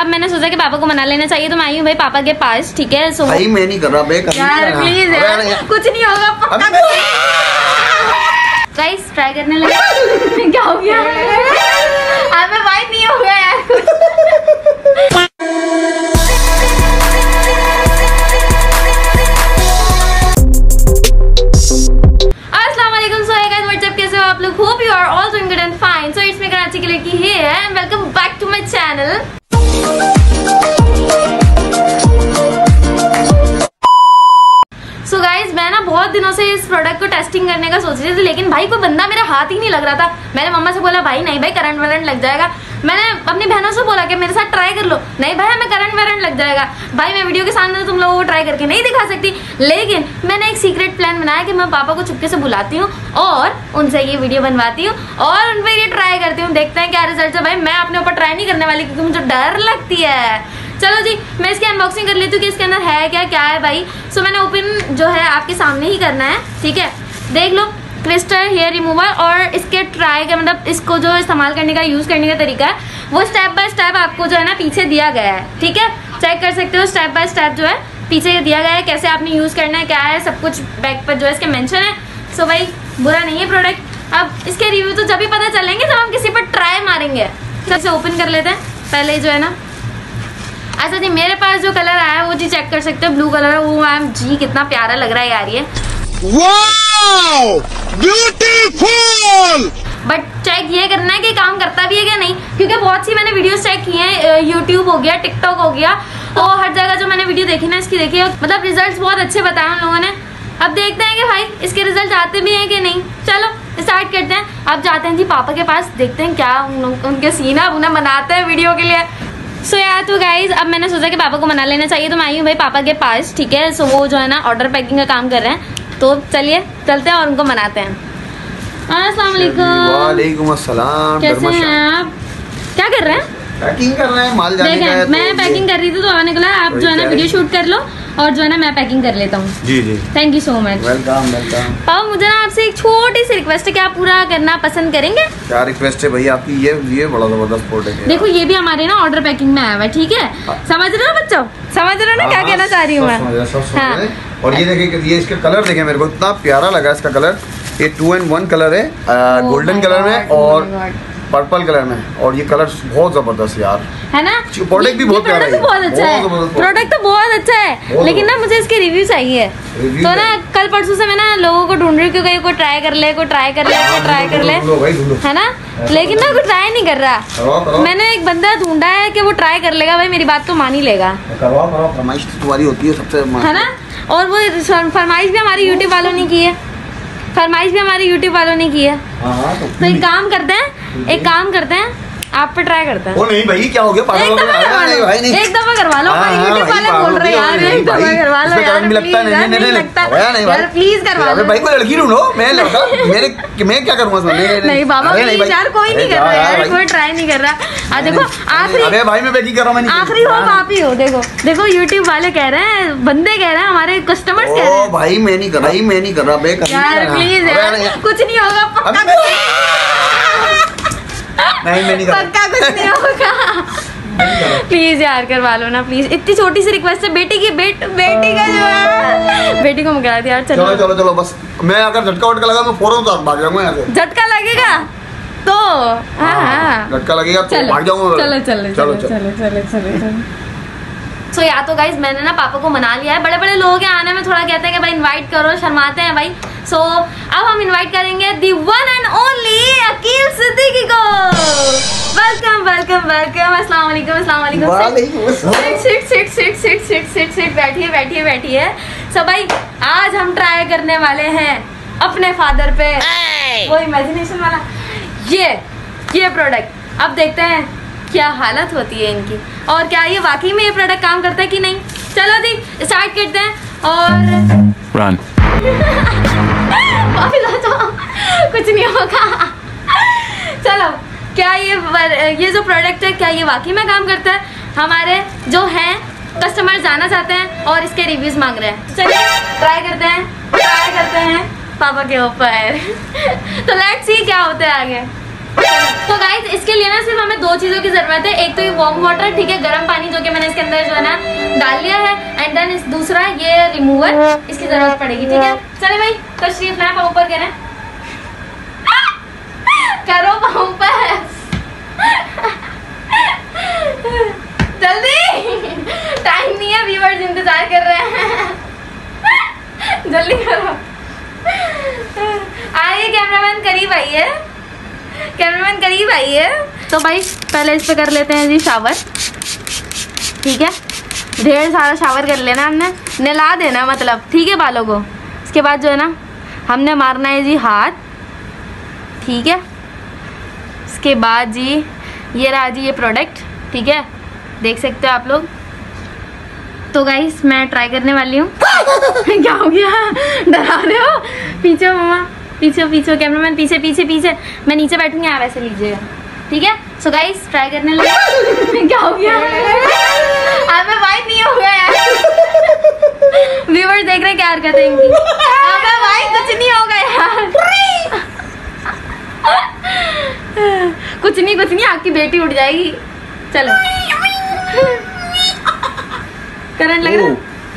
अब मैंने सोचा कि पापा को मना लेना चाहिए तो मैं आई हूँ भाई पापा के पास, ठीक है। सो भाई मैं नहीं कर रहा भाई, यार प्लीज यार कुछ नहीं होगा, गाइस ट्राई करने लगे। क्या हो गया? अबे भाई नहीं होगा यार। इस प्रोडक्ट को टेस्टिंग करने का सोच रही थी लेकिन भाई कोई बंदा मेरा हाथ ही नहीं लग रहा था। मैंने मम्मा से बोला भाई नहीं भाई करंट वरंट लग जाएगा। मैंने अपनी बहनों से बोला कि मेरे साथ ट्राई कर लो, नहीं भाई हमें करंट वरंट लग जाएगा। भाई मैं वीडियो के सामने तुम लोगों को ट्राई करके नहीं दिखा सकती, लेकिन मैंने एक सीक्रेट प्लान बनाया कि मैं पापा को चुपके से बुलाती हूँ और उनसे ये वीडियो बनवाती हूँ और उन पर ये ट्राई करती हूँ, देखते हैं क्या रिजल्ट है। भाई मैं अपने ऊपर ट्राई नहीं करने वाली क्योंकि मुझे डर लगती है। चलो जी मैं इसकी अनबॉक्सिंग कर लेती हूँ कि इसके अंदर है क्या क्या है भाई। सो मैंने ओपन जो है आपके सामने ही करना है, ठीक है। देख लो क्रिस्टल हेयर रिमूवर और इसके ट्राई का मतलब इसको जो इस्तेमाल करने का यूज़ करने का तरीका है वो स्टेप बाय स्टेप आपको जो है ना पीछे दिया गया है, ठीक है। चेक कर सकते हो स्टेप बाय स्टेप जो है पीछे दिया गया है, कैसे आपने यूज़ करना है, क्या है, सब कुछ बैक पर जो है इसके मैंशन है। सो भाई बुरा नहीं है प्रोडक्ट। अब इसके रिव्यू तो जब ही पता चलेंगे जब हम किसी पर ट्राई मारेंगे। सबसे ओपन कर लेते हैं पहले जो है ना। अच्छा जी मेरे पास जो कलर आया है वो जी चेक कर सकते हो, ब्लू कलर है। वो मैम जी कितना प्यारा लग रहा है यार ये, वाओ ब्यूटीफुल। बट चेक ये करना है कि काम करता भी है क्या नहीं, क्योंकि बहुत सी मैंने वीडियोस चेक किए हैं, यूट्यूब हो गया, टिकटॉक हो गया, और हर जगह जो मैंने वीडियो देखी ना इसकी देखी, मतलब रिजल्ट बहुत अच्छे बताए उन लोगों ने। अब देखते हैं कि भाई इसके रिजल्ट आते भी हैं कि नहीं। चलो स्टार्ट करते हैं। अब जाते हैं जी पापा के पास, देखते हैं क्या उनके सीन है, उन्हें मनाते हैं वीडियो के लिए। सो यार तो गाइज अब मैंने सोचा कि पापा को मना लेना चाहिए तो मैं आई हूँ भाई पापा के पास, ठीक है। सो वो जो है ना ऑर्डर पैकिंग का काम कर रहे हैं, तो चलिए चलते हैं और उनको मनाते हैं। अस्सलाम वालेकुम। वालेकुम अस्सलाम। कैसे हैं आप? क्या कर रहे हैं? पैकिंग कर रहे हैं, माल जाने का है। मैं पैकिंग कर रही थी तो आने निकला। आप जो है ना वीडियो शूट कर लो और जो है ना मैं पैकिंग कर लेता हूँ। जी जी thank you so much. Welcome welcome. पापा मुझे ना आपसे एक छोटी सी रिक्वेस्ट है, क्या आप पूरा करना पसंद करेंगे? क्या रिक्वेस्ट है भाई आपकी? ये बड़ा जबरदस्त प्रोडक्ट है। देखो ये भी हमारे ना ऑर्डर पैकिंग में आया हुआ है, ठीक है। समझ रहे हो बच्चों, समझ रहे हो ना क्या कहना चाह रही हूँ मैं? और ये देखे ये इसका कलर देखे, मेरे को इतना प्यारा लगा इसका कलर। ये 2 in 1 कलर है, गोल्डन कलर में और पर्पल कलर में, और ये कलर बहुत जबरदस्त यार है ना। प्रोडक्ट भी बहुत प्यारा है, बहुत अच्छा है प्रोडक्ट तो बहुत अच्छा है, लेकिन ना मुझे इसके रिव्यू चाहिए। तो ना कल परसों से मैं ना लोगों को ढूंढ रही हूँ क्योंकि कोई ट्राई कर ले, कोई ट्राई कर ले, कोई ट्राई कर ले, है ना, लेकिन ना कोई ट्राई नहीं कर रहा। मैंने एक बंदा ढूंढा है कि वो ट्राई कर लेगा, भाई मेरी बात तो मान ही लेगा, है ना। और वो फरमाइश भी हमारे यूट्यूब वालों ने की है, फरमाइश भी हमारे YouTube वालों ने की है। तो एक काम करते हैं, एक काम करते हैं आप पे ट्राई करते हैं। वो नहीं भाई क्या हो गया, एक दफा करवा लो, YouTube वाले बोल रहे हैं यार एक दफा करवा लो यार, नहीं लगता यार प्लीज करवा लो। भाई कोई लड़की ढूंढो, मैं लड़का मैं क्या करूंगा उसमें? नहीं बाबा यार कोई नहीं कर रहा यार, कोई ट्राई नहीं कर रहा। आज देखो आखिरी, अरे भाई मैं पैकिंग कर रहा हूं, मैं आखिरी हो आप ही हो। देखो देखो YouTube वाले कह रहे हैं, बंदे कह रहे हैं, हमारे कस्टमर्स कह रहे हैं। ओ भाई मैं नहीं कर रहा, मैं नहीं कर रहा बे यार प्लीज यार कुछ नहीं होगा, नहीं पक्का कुछ नहीं होगा प्लीज यार करवा लो ना प्लीज, इतनी छोटी सी रिक्वेस्ट है। बेटी की बेटी का जो है बेटी को मुकरा दिया। चलो चलो चलो बस, मैं अगर झटका वटका लगा तो फौरन साथ भाग जाऊंगा यहाँ से। झटका लगेगा तो झटका लगेगा तो भाग जाऊंगा। चलो चलो चलो चलो चलो चलो। सो या तो गाइज मैंने ना पापा को मना लिया है। बड़े बड़े लोगों के आने में थोड़ा कहते हैं कि भाई इनवाइट करो, शर्माते हैं भाई। सो अब हम इनवाइट करेंगे the one and only Aqeel Siddiqui को। Welcome welcome welcome. अस्सलाम वालेकुम। अस्सलाम वालेकुम। Sit sit sit sit sit sit sit, बैठिए बैठिए बैठिए। सो भाई आज हम ट्राई करने वाले हैं अपने फादर पे, वो इमेजिनेशन वाला ये प्रोडक्ट। अब देखते हैं क्या हालत होती है इनकी और क्या ये वाकई में ये प्रोडक्ट काम करता है कि नहीं। चलो जी स्टार्ट करते हैं और रन कुछ नहीं होगा। चलो क्या ये जो प्रोडक्ट है क्या ये वाकई में काम करता है? हमारे जो हैं कस्टमर जाना चाहते हैं और इसके रिव्यूज मांग रहे हैं। चलिए ट्राई करते हैं, ट्राई करते हैं पापा के ऊपर तो लेट्स सी क्या होता है आगे। तो गाइज इसके लिए ना सिर्फ हमें दो चीजों की जरूरत है, एक तो ये वार्म वाटर, ठीक है, गर्म पानी जो कि मैंने इसके अंदर जो है ना डाल लिया है, एंड देन दूसरा ये रिमूवर, इसकी जरूरत पड़ेगी। ठीक है चले भाई तशरीफ लाएं, पाँव ऊपर करें, करो पाँव ऊपर जल्दी, टाइम नहीं है, व्यूअर्स इंतजार कर रहे हैं, जल्दी करो। आइए कैमरामैन करीब आइए, कैमरामैन करीब आइए। तो भाई पहले इस पे कर लेते हैं जी शावर, ठीक है, ढेर सारा शावर कर लेना, हमने नहला देना मतलब, ठीक है, बालों को। इसके बाद जो है ना हमने मारना है जी हाथ, ठीक है। इसके बाद जी ये रहा जी ये प्रोडक्ट, ठीक है, देख सकते हो आप लोग। तो गाइस मैं ट्राई करने वाली हूँ। क्या हो गया, डरा रहे हो? पीछे मम्मा, पीछे पीछे कैमरामैन, पीछे पीछे पीछे, मैं नीचे बैठूंगी, आप ऐसे लीजिएगा, ठीक है। सो गाइस ट्राई करने लगे। क्या हो गया, आप में वाइट नहीं हो गया यार, व्यूअर्स देख रहे हैं क्या हरकत है, कुछ नहीं होगा यार। कुछ नहीं कुछ नहीं, आपकी बेटी उठ जाएगी। चलो करंट लग रहा है,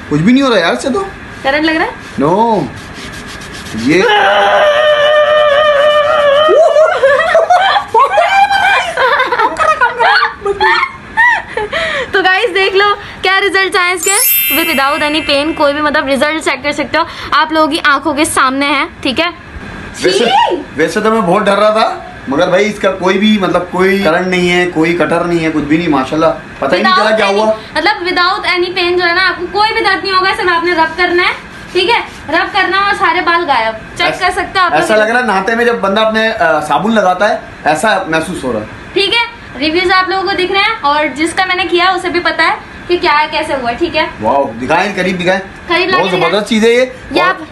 कुछ भी नहीं हो रहा यार से, तो करंट लग रहा है नो ये। तो गाइस देख लो क्या रिजल्ट आए इसके, विद विदाउट एनी पेन, कोई भी मतलब रिजल्ट चेक कर सकते हो, आप लोगों की आंखों के सामने है, ठीक है। वैसे तो मैं बहुत डर रहा था, मगर भाई इसका कोई भी मतलब कोई करंट नहीं है, कोई कटर नहीं है, कुछ भी नहीं, माशाल्लाह। पता ही नहीं चला क्या हुआ, मतलब विदाउट एनी पेन जो है ना, आपको कोई भी दर्द नहीं होगा, सिर्फ आपने रब करना है, ठीक है, रब करना और सारे बाल गायब। चेक कर सकते हो आप, ऐसा लग रहा है नहाते में जब बंदा अपने साबुन लगाता है, ऐसा महसूस हो रहा है, ठीक है। रिव्यूज आप लोगों को दिख रहे हैं, और जिसका मैंने किया उसे भी पता है कि क्या कैसे हुआ, ठीक है। वाओ दिखाएं, करीब दिखाएं, करीब बहुत जबरदस्त चीज है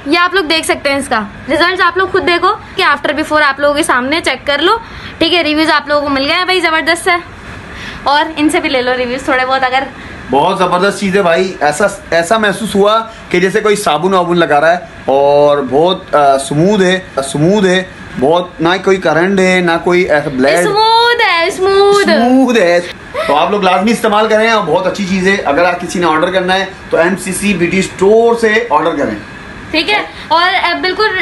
ये आप लोग देख सकते हैं, इसका रिजल्ट आप लोग खुद देखो कि आफ्टर बिफोर आप लोगों के सामने, चेक कर लो, ठीक है। रिव्यूज आप लोगों को मिल गए हैं भाई, जबरदस्त है, और इनसे भी ले लो रिव्यूज थोड़े बहुत, अगर बहुत जबरदस्त चीज है भाई। ऐसा महसूस हुआ कि जैसे कोई साबुन वाबुन लगा रहा है, और बहुत स्मूद है बहुत, ना कोई करंट है ना कोई ब्लेड, स्मूद है। तो आप लोग लाजमी इस्तेमाल करें, और बहुत अच्छी चीज है। अगर आप किसी ने ऑर्डर करना है तो MCC Beauty Store से ऑर्डर करें, ठीक है, और बिल्कुल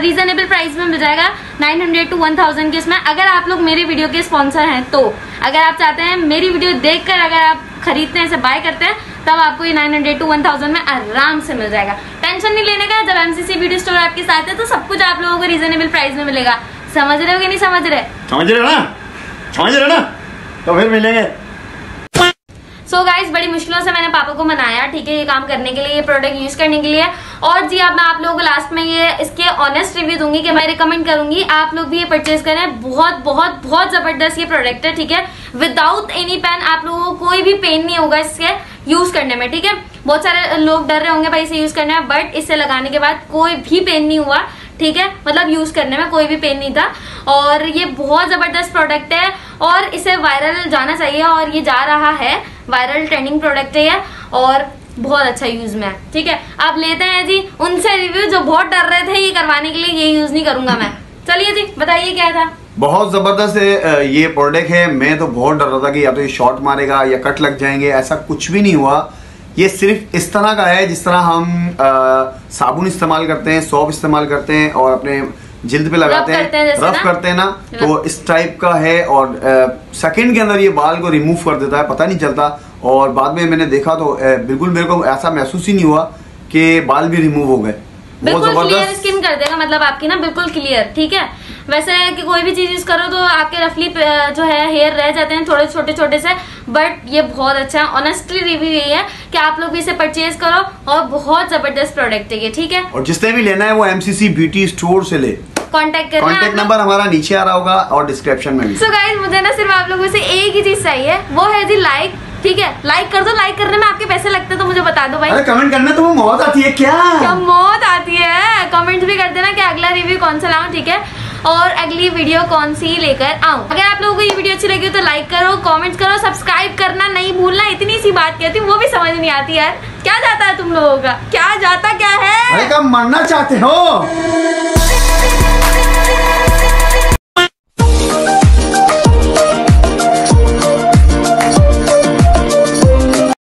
रीजनेबल प्राइस में मिल जाएगा, 900 to 1000 के इसमें, अगर आप लोग मेरे वीडियो के स्पॉन्सर हैं तो। अगर आप चाहते हैं मेरी वीडियो देखकर अगर आप खरीदते हैं, इसे बाय करते हैं, तब आपको ये 900 to 1000 में आराम से मिल जाएगा, टेंशन नहीं लेने का। जब MCC Beauty Store आपके साथ है तो सब कुछ आप लोगों को रीजनेबल प्राइस में मिलेगा। समझ रहे हो कि नहीं समझ रहे, समझ रहे ना? तो फिर मिलेंगे। सो गाइज बड़ी मुश्किलों से मैंने पापा को मनाया, ठीक है, ये काम करने के लिए, ये प्रोडक्ट यूज करने के लिए। और जी अब मैं आप लोगों को लास्ट में ये इसके ऑनेस्ट रिव्यू दूंगी कि मैं रिकमेंड करूंगी आप लोग भी ये परचेज करें। बहुत बहुत बहुत जबरदस्त ये प्रोडक्ट है, ठीक है, विदाउट एनी पेन, आप लोगों को कोई भी पेन नहीं होगा इसके यूज करने में, ठीक है। बहुत सारे लोग डर रहे होंगे भाई इसे यूज करने में, बट इसे लगाने के बाद कोई भी पेन नहीं हुआ, ठीक है, मतलब यूज करने में कोई भी पेन नहीं था। और ये बहुत जबरदस्त प्रोडक्ट है, और इसे वायरल जाना चाहिए, और ये जा रहा है, वायरल ट्रेंडिंग प्रोडक्ट है, और बहुत अच्छा यूज में है, ठीक है। आप लेते हैं जी उनसे रिव्यू जो बहुत डर रहे थे ये करवाने के लिए, ये यूज नहीं करूंगा मैं। चलिए जी बताइए क्या था, बहुत जबरदस्त ये प्रोडक्ट है। मैं तो बहुत डर रहा था कि या तो ये शॉर्ट मारेगा या कट लग जाएंगे, ऐसा कुछ भी नहीं हुआ। ये सिर्फ इस तरह का है जिस तरह हम साबुन इस्तेमाल करते हैं, सोप इस्तेमाल करते हैं, और अपने जिल्द पे लगाते हैं, रफ करते हैं ना, तो इस टाइप का है। और सेकंड के अंदर ये बाल को रिमूव कर देता है, पता नहीं चलता। और बाद में मैंने देखा तो बिल्कुल मेरे को ऐसा महसूस ही नहीं हुआ कि बाल भी रिमूव हो गए, बहुत जबरदस्त स्किन कर देगा, मतलब आपकी ना बिल्कुल क्लियर, ठीक है। वैसे कि कोई भी चीज यूज करो तो आपके रफली जो है हेयर रह जाते हैं थोड़े छोटे छोटे से, बट ये बहुत अच्छा है। ऑनेस्टली रिव्यू यही है कि आप लोग भी इसे परचेज करो, और बहुत जबरदस्त प्रोडक्ट है ये, ठीक है। और जिसने भी लेना है वो MCC Beauty Store से ले, कॉन्टेक्ट नंबर हमारा नीचे आ रहा होगा और डिस्क्रिप्शन में। सो गाइस मुझे ना सिर्फ आप लोगों से एक ही चीज चाहिए, वो है जी लाइक, ठीक है, लाइक कर दो। लाइक करने में आपके पैसे लगते हैं तो मुझे बता दो भाई, अरे कमेंट करना तो मौत आती है, क्या मौत आती है, कमेंट भी कर देना कि अगला रिव्यू कौन सा लाऊं, ठीक है, और अगली वीडियो कौन सी लेकर आऊं। अगर आप लोगों को ये वीडियो अच्छी लगी हो तो लाइक करो, कमेंट करो, सब्सक्राइब करना नहीं भूलना। इतनी सी बात कहती हूँ वो भी समझ नहीं आती यार, क्या जाता है तुम लोगों का, क्या जाता क्या है, मरना चाहते हो।